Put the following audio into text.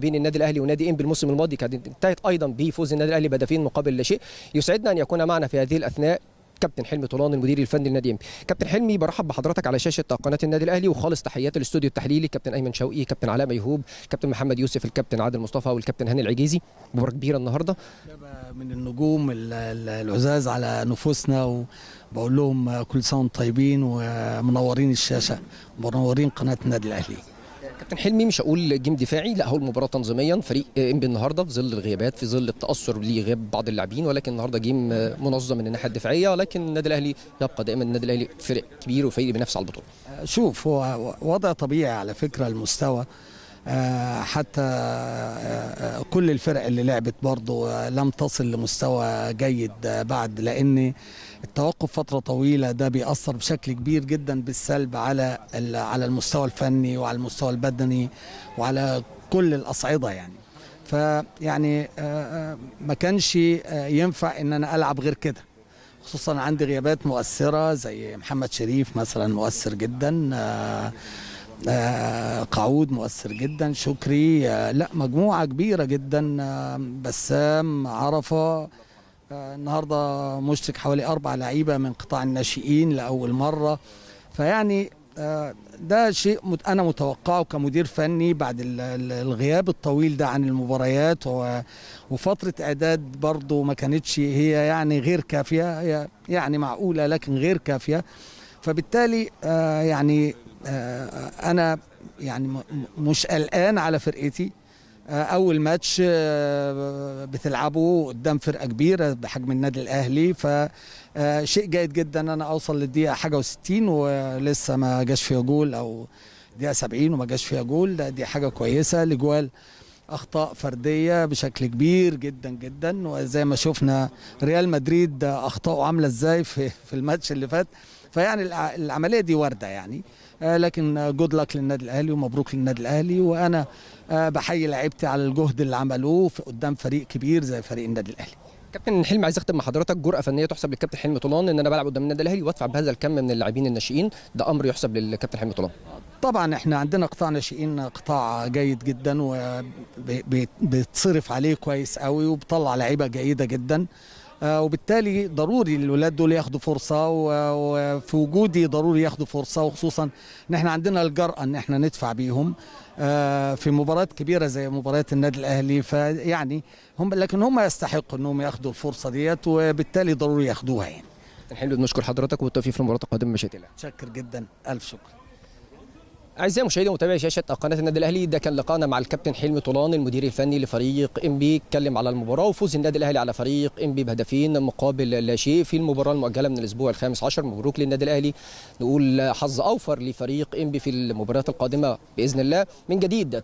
بين النادي الاهلي ونادي إنبي الموسم الماضي كانت انتهت ايضا بفوز النادي الاهلي بهدفين مقابل لا شيء. يسعدنا ان يكون معنا في هذه الاثناء كابتن حلمي طولان المدير الفني لنادي إنبي. كابتن حلمي، برحب بحضرتك على شاشه قناه النادي الاهلي، وخالص تحيات الاستوديو التحليلي كابتن ايمن شوقي، كابتن علاء ميهوب، كابتن محمد يوسف، الكابتن عادل مصطفى، والكابتن هاني العجيزي. مباراه كبيره النهارده من النجوم العزاز على نفوسنا، وبقول لهم كل سنه وانتم طيبين ومنورين الشاشه ومنورين قناه النادي الاهلي. كابتن حلمي، مش هقول جيم دفاعي، لا، هو المباراه تنظيميا فريق إنبي النهارده في ظل الغيابات، في ظل التاثر لغياب بعض اللاعبين، ولكن النهارده جيم منظم من الناحيه الدفاعيه، ولكن النادي الاهلي يبقى دائما النادي الاهلي فريق كبير وفريق بينافس على البطوله. شوف، هو وضع طبيعي على فكره، المستوى حتى كل الفرق اللي لعبت برضه لم تصل لمستوى جيد بعد، لان التوقف فترة طويلة ده بيأثر بشكل كبير جدا بالسلب على المستوى الفني وعلى المستوى البدني وعلى كل الأصعدة يعني. فيعني ما كانش ينفع ان انا العب غير كده، خصوصا عندي غيابات مؤثرة زي محمد شريف مثلا، مؤثر جدا، قعود مؤثر جدا، شكري، لا، مجموعة كبيرة جدا، بسام عرفة النهارده مشترك حوالي 4 لعيبه من قطاع الناشئين لاول مره. فيعني ده شيء انا متوقعه كمدير فني بعد الغياب الطويل ده عن المباريات، وفتره اعداد برضو ما كانتش هي يعني غير كافيه، هي يعني معقوله لكن غير كافيه. فبالتالي يعني انا يعني مش قلقان على فرقتي، أول ماتش بتلعبه قدام فرقة كبيرة بحجم النادي الأهلي، فشيء جيد جدا أنا أوصل للدقيقة حاجة و60 ولسه ما جاش فيها جول، أو دقيقة 70 وما جاش فيها جول، دي حاجة كويسة. الأجوال أخطاء فردية بشكل كبير جدا جدا، وزي ما شفنا ريال مدريد أخطاؤه عاملة إزاي في الماتش اللي فات. فيعني العملية دي واردة يعني، لكن جود لك للنادي الاهلي ومبروك للنادي الاهلي، وانا بحيي لعيبتي على الجهد اللي عملوه قدام فريق كبير زي فريق النادي الاهلي. كابتن حلمي، عايز اختم مع حضرتك، جرأة فنيه تحسب للكابتن حلمي طولان ان انا بلعب قدام النادي الاهلي وادفع بهذا الكم من اللاعبين الناشئين، ده امر يحسب للكابتن حلمي طولان؟ طبعا احنا عندنا قطاع ناشئين قطاع جيد جدا، وبيتصرف عليه كويس قوي، وبطلع لعيبه جيده جدا، وبالتالي ضروري الولاد دول ياخدوا فرصه، وفي وجودي ضروري ياخدوا فرصه، وخصوصا ان احنا عندنا الجرأه ان احنا ندفع بيهم في مباريات كبيره زي مباراه النادي الاهلي. فيعني لكن هم يستحقوا انهم ياخدوا الفرصه ديت، وبالتالي ضروري ياخدوها يعني. الحلو، بنشكر حضرتك والتوفيق في المباراه القادمه مشيئه الله. متشكر جدا، الف شكر. أعزائي مشاهدي ومتابعي شاشة قناة النادي الأهلي، ده كان لقاءنا مع الكابتن حلمي طولان المدير الفني لفريق إنبي، اتكلم على المباراة وفوز النادي الأهلي على فريق إنبي بهدفين مقابل لا شيء في المباراة المؤجلة من الأسبوع ال15. مبروك للنادي الأهلي، نقول حظ أوفر لفريق إنبي في المباريات القادمة بإذن الله. من جديد